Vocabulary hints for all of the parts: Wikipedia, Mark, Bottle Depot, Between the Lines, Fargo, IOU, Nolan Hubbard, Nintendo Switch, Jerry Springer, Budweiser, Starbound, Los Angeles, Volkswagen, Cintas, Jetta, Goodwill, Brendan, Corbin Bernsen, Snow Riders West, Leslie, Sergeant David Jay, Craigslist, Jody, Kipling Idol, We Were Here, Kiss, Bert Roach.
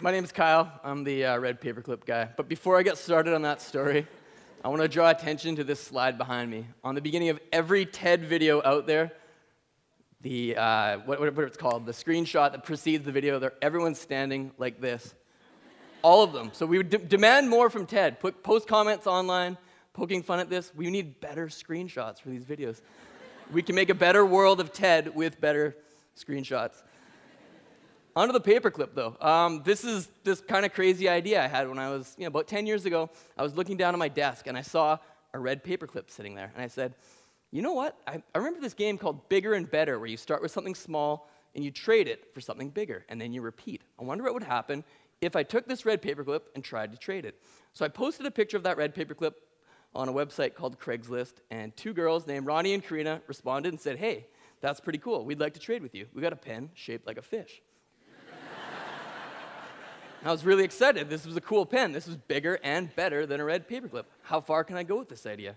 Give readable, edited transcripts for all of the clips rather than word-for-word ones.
My name is Kyle. I'm the red paperclip guy. But before I get started on that story, I want to draw attention to this slide behind me. On the beginning of every TED video out there, the the screenshot that precedes the video, everyone's standing like this. All of them. So we would demand more from TED. Post comments online, poking fun at this. We need better screenshots for these videos. We can make a better world of TED with better screenshots. Onto the paperclip, though. This is this kind of crazy idea I had when I was, about 10 years ago. I was looking down at my desk, and I saw a red paperclip sitting there. And I said, you know what? I remember this game called Bigger and Better, where you start with something small, and you trade it for something bigger, and then you repeat. I wonder what would happen if I took this red paperclip and tried to trade it. So I posted a picture of that red paperclip on a website called Craigslist, and two girls named Ronnie and Karina responded and said, hey, that's pretty cool. We'd like to trade with you. We got a pen shaped like a fish. I was really excited. This was a cool pen. This was bigger and better than a red paperclip. How far can I go with this idea?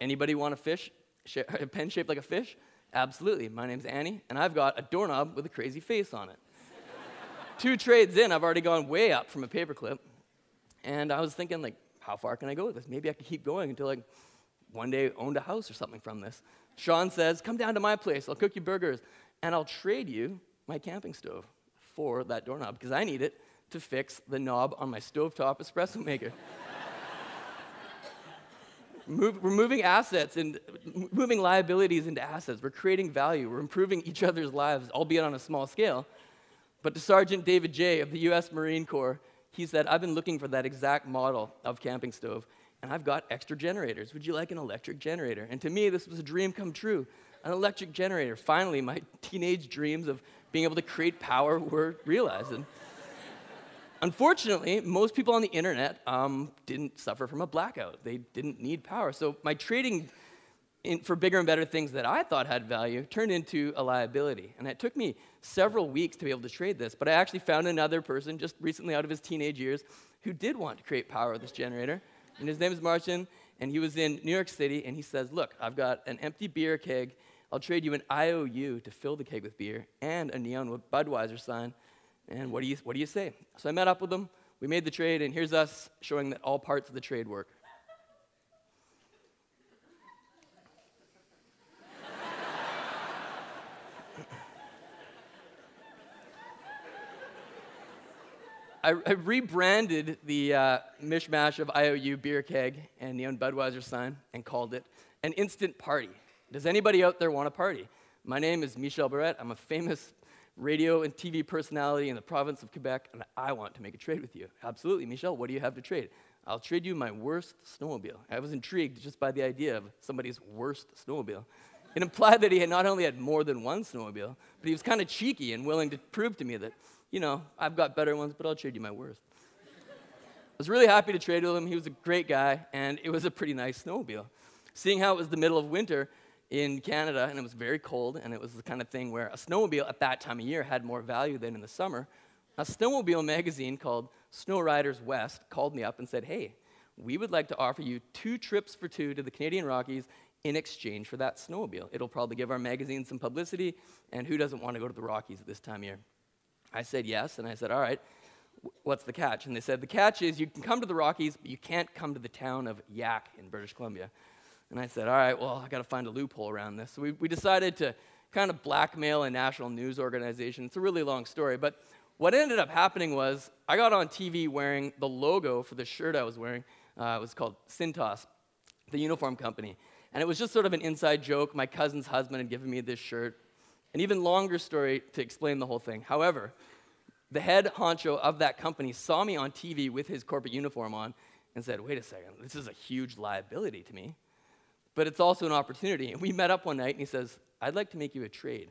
Anybody want a pen shaped like a fish? Absolutely. My name's Annie, and I've got a doorknob with a crazy face on it. Two trades in, I've already gone way up from a paperclip. And I was thinking, like, how far can I go with this? Maybe I could keep going until, like, one day owned a house or something from this. Sean says, come down to my place. I'll cook you burgers, and I'll trade you my camping stove for that doorknob, because I need it to fix the knob on my stovetop espresso maker. We're moving assets and moving liabilities into assets. We're creating value. We're improving each other's lives, albeit on a small scale. But to Sergeant David Jay of the U.S. Marine Corps, he said, I've been looking for that exact model of camping stove, and I've got extra generators. Would you like an electric generator? And to me, this was a dream come true, an electric generator. Finally, my teenage dreams of being able to create power were realized. And unfortunately, most people on the internet didn't suffer from a blackout. They didn't need power. So my trading for bigger and better things that I thought had value turned into a liability. And it took me several weeks to be able to trade this. But I actually found another person just recently out of his teenage years who did want to create power with this generator. And his name is Martin, and he was in New York City. And he says, look, I've got an empty beer keg. I'll trade you an IOU to fill the keg with beer and a neon Budweiser sign. And what do you say? So I met up with them, we made the trade, and here's us showing that all parts of the trade work. I rebranded the mishmash of IOU beer keg and neon Budweiser sign and called it an instant party. Does anybody out there want a party? My name is Michel Barrette. I'm a famous radio and TV personality in the province of Quebec, and I want to make a trade with you. Absolutely, Michel, what do you have to trade? I'll trade you my worst snowmobile. I was intrigued just by the idea of somebody's worst snowmobile. It implied that he had not only had more than one snowmobile, but he was kind of cheeky and willing to prove to me that, you know, I've got better ones, but I'll trade you my worst. I was really happy to trade with him. He was a great guy, and it was a pretty nice snowmobile. Seeing how it was the middle of winter in Canada, and it was very cold, and it was the kind of thing where a snowmobile at that time of year had more value than in the summer, a snowmobile magazine called Snow Riders West called me up and said, hey, we would like to offer you 2 trips for 2 to the Canadian Rockies in exchange for that snowmobile. It'll probably give our magazine some publicity, and who doesn't want to go to the Rockies at this time of year? I said yes, and I said, all right, what's the catch? And they said, the catch is you can come to the Rockies, but you can't come to the town of Yak in British Columbia. And I said, all right, well, I've got to find a loophole around this. So we decided to kind of blackmail a national news organization. It's a really long story, but what ended up happening was I got on TV wearing the logo for the shirt I was wearing. It was called Cintas, the uniform company. And it was just sort of an inside joke. My cousin's husband had given me this shirt. An even longer story to explain the whole thing. However, the head honcho of that company saw me on TV with his corporate uniform on and said, wait a second, this is a huge liability to me. But it's also an opportunity. And we met up one night, and he says, I'd like to make you a trade.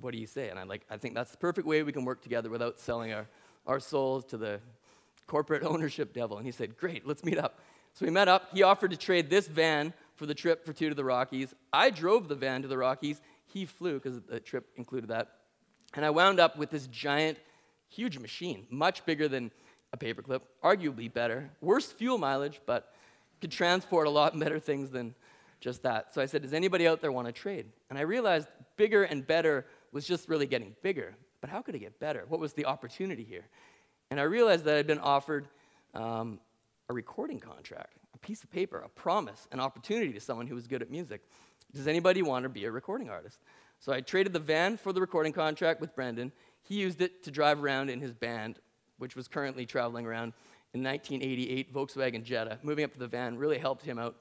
What do you say? And I think that's the perfect way we can work together without selling our souls to the corporate ownership devil. And he said, great, let's meet up. So we met up. He offered to trade this van for the trip for 2 to the Rockies. I drove the van to the Rockies. He flew, because the trip included that. And I wound up with this giant, huge machine, much bigger than a paperclip, arguably better, worse fuel mileage, but could transport a lot better things than just that. So I said, does anybody out there want to trade? And I realized bigger and better was just really getting bigger. But how could it get better? What was the opportunity here? And I realized that I'd been offered a recording contract, a piece of paper, a promise, an opportunity to someone who was good at music. Does anybody want to be a recording artist? So I traded the van for the recording contract with Brendan. He used it to drive around in his band, which was currently traveling around in 1988 Volkswagen Jetta. Moving up to the van really helped him out.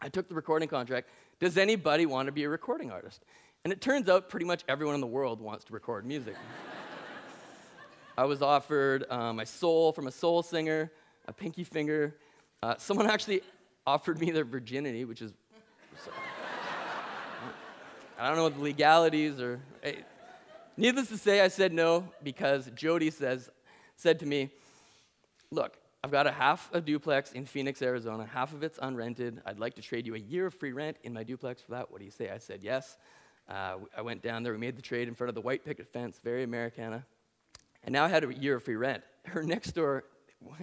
I took the recording contract. Does anybody want to be a recording artist? And it turns out pretty much everyone in the world wants to record music. I was offered my soul from a soul singer, a pinky finger. Someone actually offered me their virginity, which is... I don't know what the legalities are. Needless to say, I said no because Jody said to me, look, I've got a half a duplex in Phoenix, Arizona. Half of it's unrented. I'd like to trade you a year of free rent in my duplex for that. What do you say? I said yes. I went down there. We made the trade in front of the white picket fence, very Americana. And now I had a year of free rent. Her next door,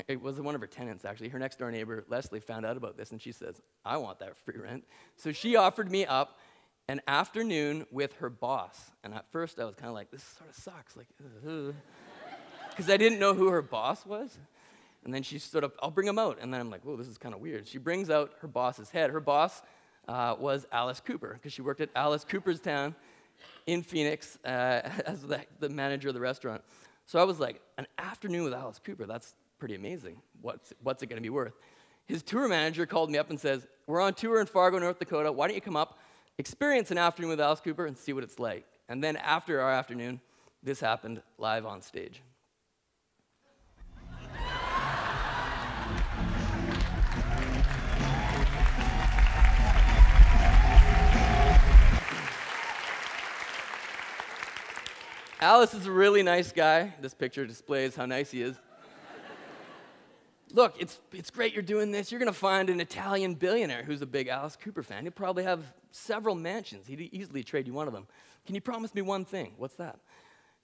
it was one of her tenants actually, her next door neighbor, Leslie, found out about this and she says, I want that free rent. So she offered me up an afternoon with her boss. And at first I was kind of like, this sort of sucks, like, because I didn't know who her boss was. And then she stood up, I'll bring him out. And then I'm like, whoa, this is kind of weird. She brings out her boss's head. Her boss was Alice Cooper, because she worked at Alice Cooper's Town in Phoenix as the manager of the restaurant. So I was like, an afternoon with Alice Cooper, that's pretty amazing. What's it gonna be worth? His tour manager called me up and says, we're on tour in Fargo, North Dakota. Why don't you come up, experience an afternoon with Alice Cooper and see what it's like. And then after our afternoon, this happened live on stage. Alice is a really nice guy. This picture displays how nice he is. Look, it's great you're doing this. You're going to find an Italian billionaire who's a big Alice Cooper fan. He'll probably have several mansions. He'd easily trade you one of them. Can you promise me one thing? What's that?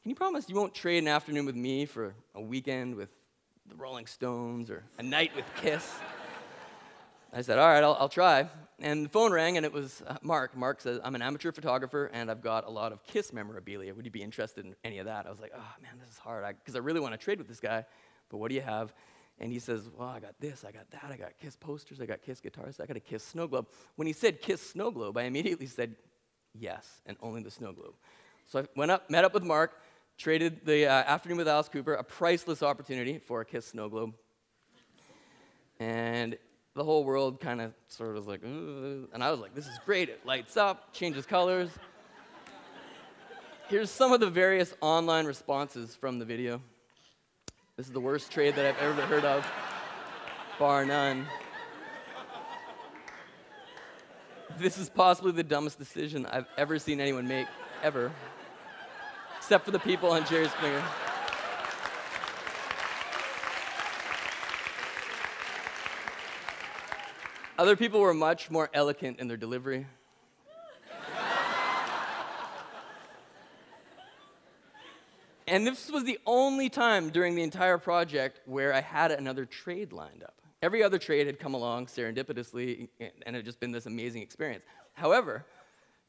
Can you promise you won't trade an afternoon with me for a weekend with the Rolling Stones or a night with Kiss? I said, all right, I'll try. And the phone rang, and it was Mark. Mark says, I'm an amateur photographer, and I've got a lot of Kiss memorabilia. Would you be interested in any of that? I was like, oh, man, this is hard, because I really want to trade with this guy, but what do you have? And he says, well, I got this, I got that, I got Kiss posters, I got Kiss guitars, I got a Kiss snow globe. When he said Kiss snow globe, I immediately said yes, and only the snow globe. So I went up, met up with Mark, traded the afternoon with Alice Cooper, a priceless opportunity for a Kiss snow globe. And the whole world kind of sort of was like, ooh, and I was like, this is great. It lights up, changes colors. Here's some of the various online responses from the video. This is the worst trade that I've ever heard of, bar none. This is possibly the dumbest decision I've ever seen anyone make, ever, except for the people on Jerry Springer. Other people were much more eloquent in their delivery. And this was the only time during the entire project where I had another trade lined up. Every other trade had come along serendipitously, and it had just been this amazing experience. However,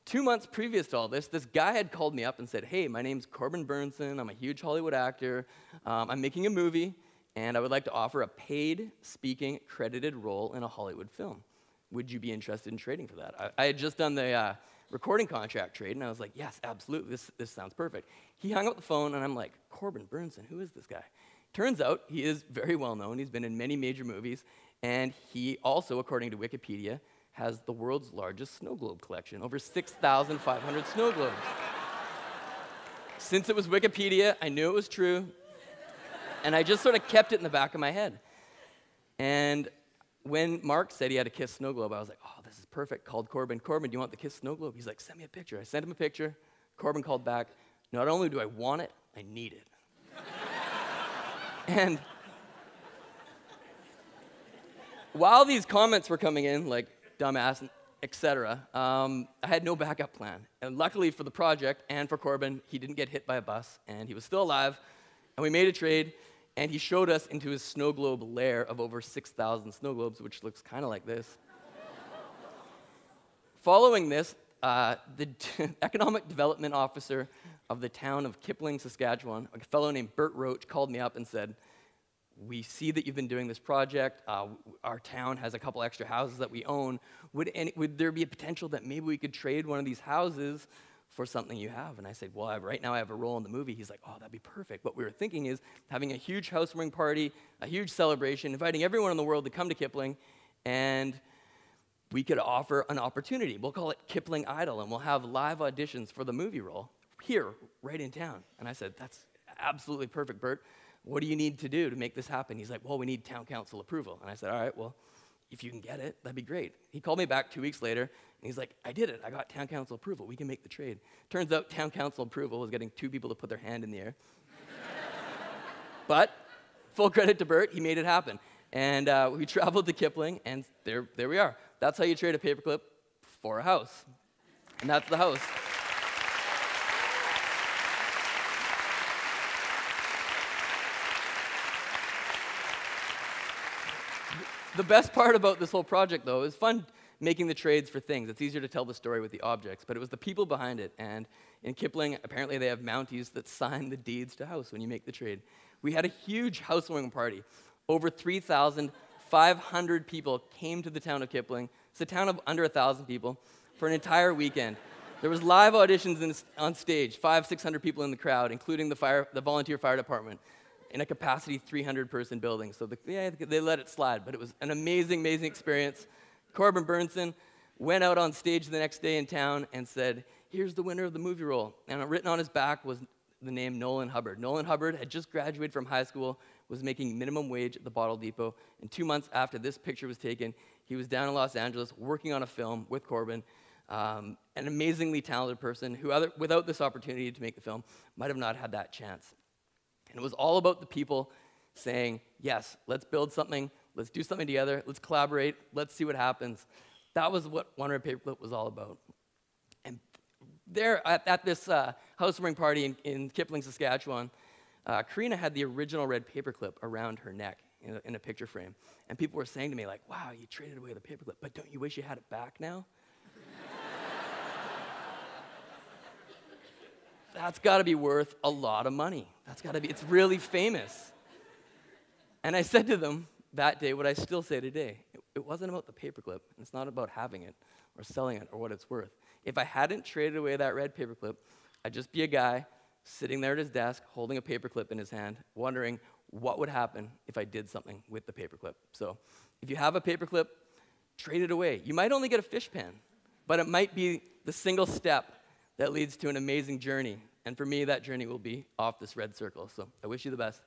2 months previous to all this guy had called me up and said, hey, my name's Corbin Bernsen, I'm a huge Hollywood actor, I'm making a movie, and I would like to offer a paid, speaking, credited role in a Hollywood film. Would you be interested in trading for that? I had just done the recording contract trade, and I was like, yes, absolutely, this sounds perfect. He hung up the phone, and I'm like, Corbin Bernsen, who is this guy? Turns out he is very well known. He's been in many major movies, and he also, according to Wikipedia, has the world's largest snow globe collection, over 6,500 snow globes. Since it was Wikipedia, I knew it was true. And I just sort of kept it in the back of my head. And when Mark said he had a Kiss snow globe, I was like, oh, this is perfect. Called Corbin. Corbin, do you want the Kiss snow globe? He's like, send me a picture. I sent him a picture. Corbin called back. Not only do I want it, I need it. And while these comments were coming in, like dumbass, etc., I had no backup plan. And luckily for the project and for Corbin, he didn't get hit by a bus, and he was still alive. And we made a trade, and he showed us into his snow globe lair of over 6,000 snow globes, which looks kind of like this. Following this, the economic development officer of the town of Kipling, Saskatchewan, a fellow named Bert Roach, called me up and said, we see that you've been doing this project. Our town has a couple extra houses that we own. Would there be a potential that maybe we could trade one of these houses for something you have? And I said, well, right now I have a role in the movie. He's like, oh, that'd be perfect. What we were thinking is having a huge housewarming party, a huge celebration, inviting everyone in the world to come to Kipling, and we could offer an opportunity. We'll call it Kipling Idol, and we'll have live auditions for the movie role here, right in town. And I said, that's absolutely perfect, Bert. What do you need to do to make this happen? He's like, well, we need town council approval. And I said, all right, well, if you can get it, that'd be great. He called me back 2 weeks later, and he's like, I did it. I got town council approval. We can make the trade. Turns out town council approval was getting 2 people to put their hand in the air. But full credit to Bert, he made it happen. And we traveled to Kipling, and there we are. That's how you trade a paperclip for a house. And that's the house. The best part about this whole project, though, is fun making the trades for things. It's easier to tell the story with the objects, but it was the people behind it. And in Kipling, apparently they have Mounties that sign the deeds to house when you make the trade. We had a huge housewarming party. Over 3,500 people came to the town of Kipling. It's a town of under 1,000 people for an entire weekend. There was live auditions on stage, 500-600 people in the crowd, including the volunteer fire department, in a capacity 300-person building. So they let it slide, but it was an amazing, amazing experience. Corbin Bernsen went out on stage the next day in town and said, here's the winner of the movie role. And written on his back was the name Nolan Hubbard. Nolan Hubbard had just graduated from high school, was making minimum wage at the Bottle Depot, and 2 months after this picture was taken, he was down in Los Angeles working on a film with Corbin. An amazingly talented person who, without this opportunity to make the film, might have not had that chance. And it was all about the people saying, yes, let's build something, let's do something together, let's collaborate, let's see what happens. That was what 100 Paperclip was all about. And there at this housewarming party in Kipling, Saskatchewan, Karina had the original red paperclip around her neck in a picture frame. And people were saying to me, like, wow, you traded away the paperclip, but don't you wish you had it back now? That's got to be worth a lot of money. It's really famous. And I said to them that day what I still say today. It wasn't about the paperclip, and it's not about having it or selling it or what it's worth. If I hadn't traded away that red paperclip, I'd just be a guy sitting there at his desk holding a paperclip in his hand, wondering what would happen if I did something with the paperclip. So if you have a paperclip, trade it away. You might only get a fish pan, but it might be the single step that leads to an amazing journey. And for me, that journey will be off this red circle. So I wish you the best.